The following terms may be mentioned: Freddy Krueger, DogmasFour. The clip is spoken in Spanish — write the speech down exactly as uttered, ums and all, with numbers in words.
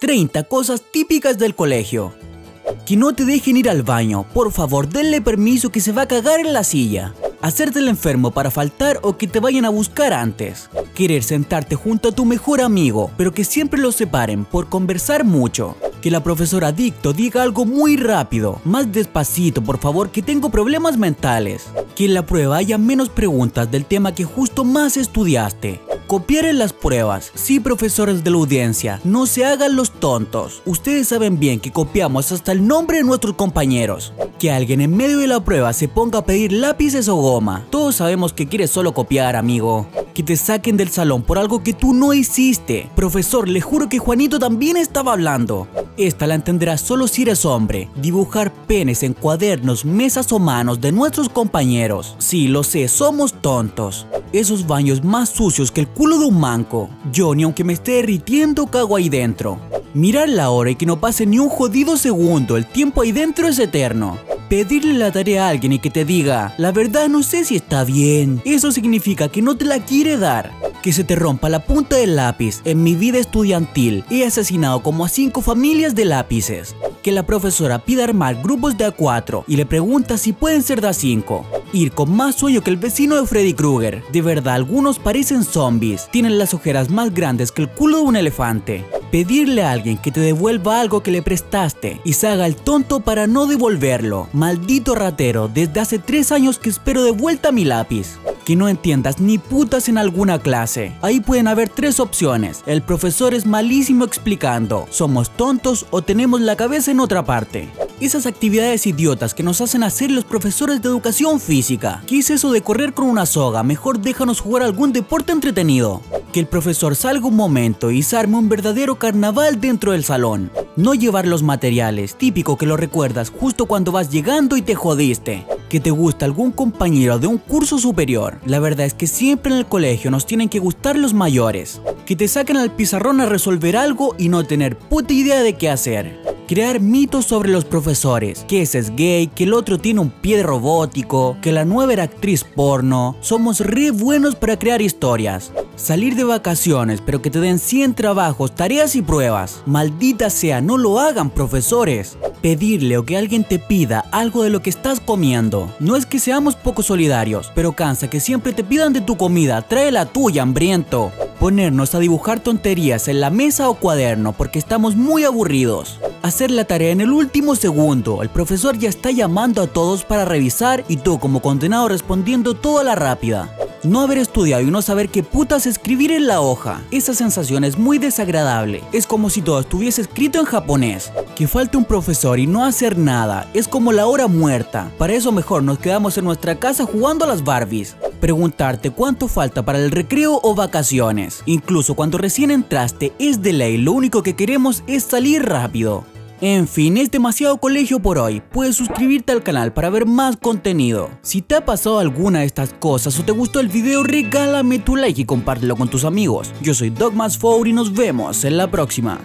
treinta cosas típicas del colegio. Que no te dejen ir al baño, por favor denle permiso que se va a cagar en la silla. Hacerte el enfermo para faltar o que te vayan a buscar antes. Querer sentarte junto a tu mejor amigo, pero que siempre los separen por conversar mucho. Que la profesora dicto diga algo muy rápido, más despacito por favor que tengo problemas mentales. Que en la prueba haya menos preguntas del tema que justo más estudiaste. Copiar en las pruebas. Sí, profesores de la audiencia, no se hagan los tontos. Ustedes saben bien que copiamos hasta el nombre de nuestros compañeros. Que alguien en medio de la prueba se ponga a pedir lápices o goma. Todos sabemos que quieres solo copiar, amigo. Que te saquen del salón por algo que tú no hiciste. Profesor, le juro que Juanito también estaba hablando. Esta la entenderás solo si eres hombre. Dibujar penes en cuadernos, mesas o manos de nuestros compañeros. Sí, lo sé, somos tontos. Esos baños más sucios que el culo de un manco. Yo, ni aunque me esté derritiendo, cago ahí dentro. Mirar la hora y que no pase ni un jodido segundo. El tiempo ahí dentro es eterno. Pedirle la tarea a alguien y que te diga, la verdad no sé si está bien. Eso significa que no te la quiere dar. Que se te rompa la punta del lápiz. En mi vida estudiantil he asesinado como a cinco familias de lápices. Que la profesora pida armar grupos de a cuatro y le pregunta si pueden ser de a cinco. Ir con más sueño que el vecino de Freddy Krueger. De verdad, algunos parecen zombies. Tienen las ojeras más grandes que el culo de un elefante. Pedirle a alguien que te devuelva algo que le prestaste y se haga el tonto para no devolverlo. Maldito ratero, desde hace tres años que espero de vuelta mi lápiz. Que no entiendas ni putas en alguna clase. Ahí pueden haber tres opciones. El profesor es malísimo explicando, somos tontos o tenemos la cabeza en otra parte. Esas actividades idiotas que nos hacen hacer los profesores de educación física. ¿Qué es eso de correr con una soga? Mejor déjanos jugar algún deporte entretenido. Que el profesor salga un momento y se arme un verdadero carnaval dentro del salón. No llevar los materiales, típico que lo recuerdas justo cuando vas llegando y te jodiste. Que te gusta algún compañero de un curso superior. La verdad es que siempre en el colegio nos tienen que gustar los mayores. Que te saquen al pizarrón a resolver algo y no tener puta idea de qué hacer. Crear mitos sobre los profesores. Que ese es gay, que el otro tiene un pie robótico, que la nueva era actriz porno. Somos re buenos para crear historias. Salir de vacaciones pero que te den cien trabajos, tareas y pruebas. Maldita sea, no lo hagan, profesores. Pedirle o que alguien te pida algo de lo que estás comiendo. No es que seamos poco solidarios, pero cansa que siempre te pidan de tu comida. Trae la tuya, hambriento. Ponernos a dibujar tonterías en la mesa o cuaderno porque estamos muy aburridos. Hacer la tarea en el último segundo. El profesor ya está llamando a todos para revisar y tú como condenado respondiendo todo a la rápida. No haber estudiado y no saber qué putas escribir en la hoja. Esa sensación es muy desagradable. Es como si todo estuviese escrito en japonés. Que falte un profesor y no hacer nada. Es como la hora muerta. Para eso mejor nos quedamos en nuestra casa jugando a las Barbies. Preguntarte cuánto falta para el recreo o vacaciones. Incluso cuando recién entraste es de ley. Lo único que queremos es salir rápido. En fin, es demasiado colegio por hoy. Puedes suscribirte al canal para ver más contenido. Si te ha pasado alguna de estas cosas o te gustó el video, regálame tu like y compártelo con tus amigos. Yo soy DogmasFour y nos vemos en la próxima.